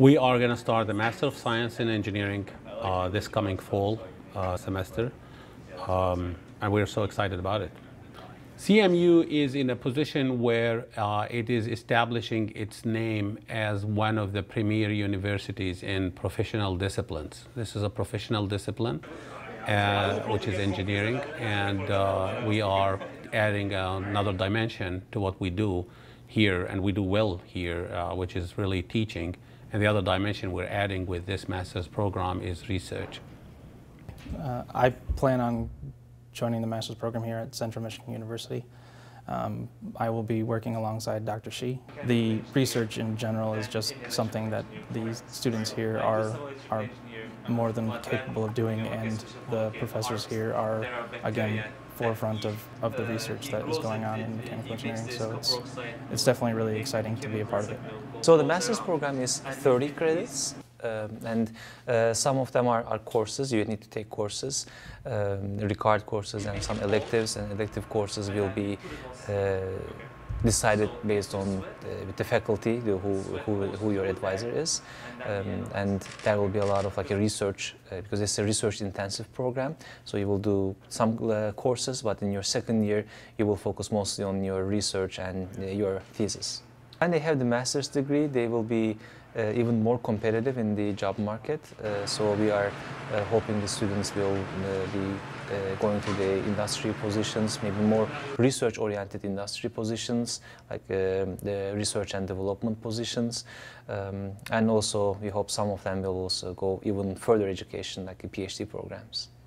We are going to start the Master of Science in Engineering this coming fall semester, and we're so excited about it. CMU is in a position where it is establishing its name as one of the premier universities in professional disciplines. This is a professional discipline, which is engineering, and we are adding another dimension to what we do here, and we do well here, which is really teaching. And the other dimension we're adding with this master's program is research. I plan on joining the master's program here at Central Michigan University. I will be working alongside Dr. Shi. The research in general is just something that the students here are more than capable of doing, and the professors here are, again, forefront of the research that is going on in mechanical engineering, so it's definitely really exciting to be a part of it. So the master's program is 30 credits, and some of them are courses. You need to take courses, required courses, and some electives, and elective courses will be decided based on the faculty, who your advisor is, and there will be a lot of like a research, because it's a research-intensive program. So you will do some courses, but in your second year you will focus mostly on your research and your thesis. When they have the master's degree, they will be even more competitive in the job market. So we are hoping the students will be going to the industry positions, maybe more research-oriented industry positions, like the research and development positions. And also, we hope some of them will also go even further education, like the PhD programs.